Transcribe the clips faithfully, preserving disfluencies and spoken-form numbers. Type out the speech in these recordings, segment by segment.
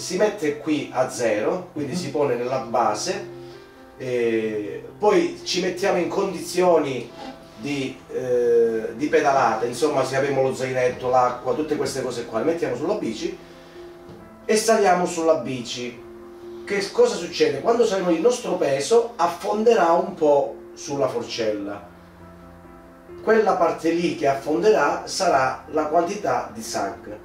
si mette qui a zero, quindi si pone nella base, eh, poi ci mettiamo in condizioni di, eh, di pedalata, insomma, se abbiamo lo zainetto, l'acqua, tutte queste cose qua, le mettiamo sulla bici e saliamo sulla bici. Che cosa succede? Quando saremo, il nostro peso affonderà un po' sulla forcella. Quella parte lì che affonderà sarà la quantità di sag.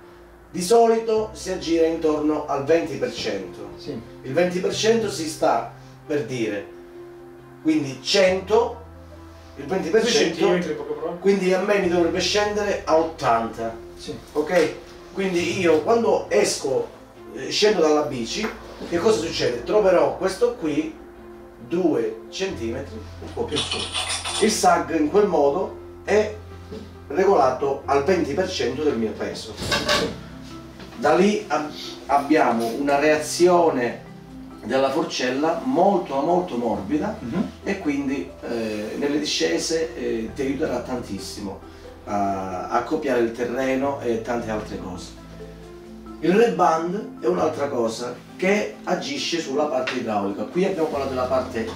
Di solito si aggira intorno al venti per cento. Sì. Il venti per cento si sta per dire, quindi cento, il venti per cento, quindi a me mi dovrebbe scendere a ottanta. Sì. Ok? Quindi io quando esco, scendo dalla bici, che cosa succede? Troverò questo qui due centimetri un po' più su. Il sag in quel modo è regolato al venti per cento del mio peso. Da lì ab abbiamo una reazione della forcella molto molto morbida, mm-hmm. e quindi eh, nelle discese eh, ti aiuterà tantissimo a, a copiare il terreno e tante altre cose. Il red band è un'altra cosa che agisce sulla parte idraulica. Qui abbiamo parlato della parte,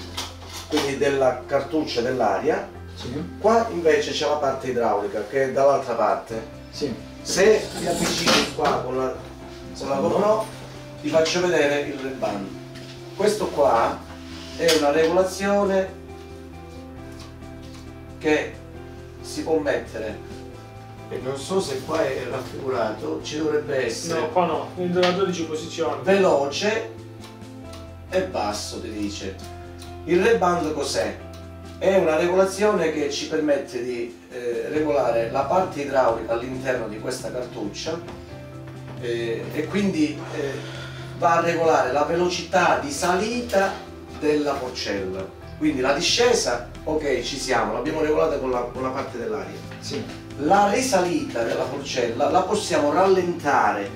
quindi, della cartuccia dell'aria, sì. Qua invece c'è la parte idraulica che è dall'altra parte, sì. Se mi avvicino qua con la, con la GoPro vi faccio vedere il red band. Questo qua è una regolazione che si può mettere, e non so se qua è raffigurato, ci dovrebbe essere, no, qua no, nella dodici posizione, veloce e basso ti dice. Il red band cos'è? È una regolazione che ci permette di eh, regolare la parte idraulica all'interno di questa cartuccia, eh, e quindi eh, va a regolare la velocità di salita della forcella, quindi la discesa, ok, ci siamo, l'abbiamo regolata con la, con la parte dell'aria, sì. La risalita della forcella la possiamo rallentare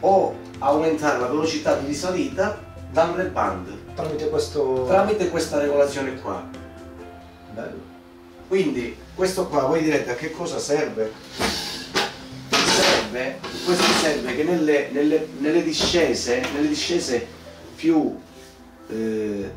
o aumentare la velocità di risalita dal red band tramite, questo... tramite questa regolazione qua. Bello. Quindi questo qua, voi direte a che cosa serve? Serve, questo serve che nelle, nelle, nelle, discese, nelle discese più, eh,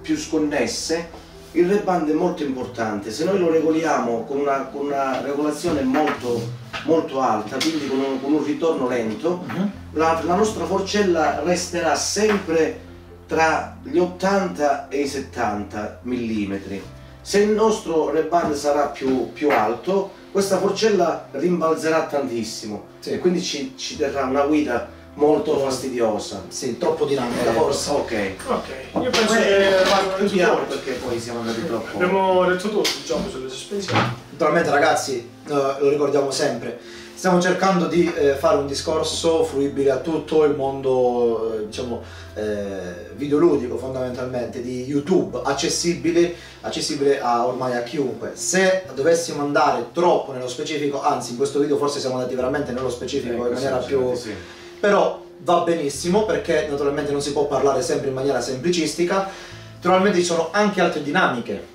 più sconnesse il red band è molto importante. Se noi lo regoliamo con una, con una regolazione molto, molto alta, quindi con un, con un ritorno lento, uh-huh. la, la nostra forcella resterà sempre tra gli ottanta e i settanta millimetri. Se il nostro red band sarà più, più alto, questa forcella rimbalzerà tantissimo, sì. E quindi ci, ci terrà una guida molto fastidiosa, sì, troppo dinamica, eh, forse. Ok, ok. Io penso eh, che chiudiamo perché poi siamo andati troppo. Abbiamo detto tutto, diciamo, sulle sospensioni. Naturalmente, ragazzi, eh, lo ricordiamo sempre. Stiamo cercando di eh, fare un discorso fruibile a tutto il mondo, eh, diciamo, eh, videoludico, fondamentalmente, di YouTube, accessibile, accessibile a, ormai a chiunque. Se dovessimo andare troppo nello specifico, anzi in questo video forse siamo andati veramente nello specifico, eh, in maniera più... Sì. Però va benissimo, perché naturalmente non si può parlare sempre in maniera semplicistica. Naturalmente ci sono anche altre dinamiche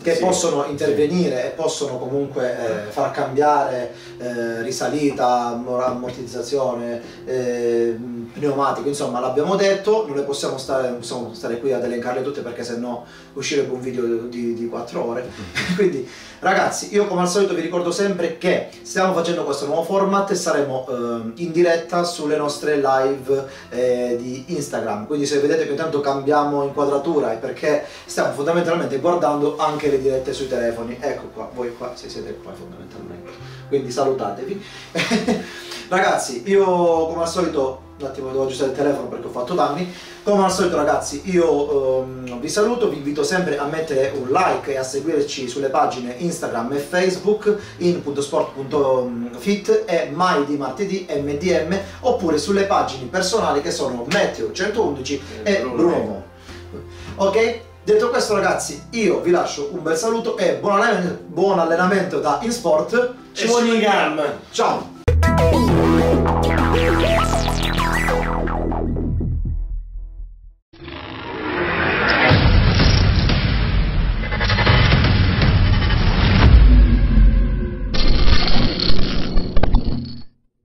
che sì, possono intervenire, sì. E possono comunque eh, far cambiare eh, risalita, ammortizzazione, eh, pneumatico, insomma, l'abbiamo detto, non le possiamo stare, non possiamo stare qui ad elencarle tutte perché sennò uscirebbe un video di, di quattro ore. Quindi ragazzi, io come al solito vi ricordo sempre che stiamo facendo questo nuovo format e saremo eh, in diretta sulle nostre live eh, di Instagram, quindi se vedete che intanto cambiamo inquadratura è perché stiamo fondamentalmente guardando anche le dirette sui telefoni. Ecco qua, voi qua, se siete qua fondamentalmente, quindi salutatevi. Ragazzi, io come al solito, un attimo devo aggiustare il telefono perché ho fatto danni. Come al solito ragazzi, io um, vi saluto, vi invito sempre a mettere un like e a seguirci sulle pagine Instagram e Facebook, in punto sport punto fit e mai di martedì M D M, oppure sulle pagine personali che sono Matteo centoundici e Bruno. Ok? Detto questo ragazzi, io vi lascio un bel saluto e buon allenamento, buon allenamento da InSport. Ci vogliono i gam! Ciao!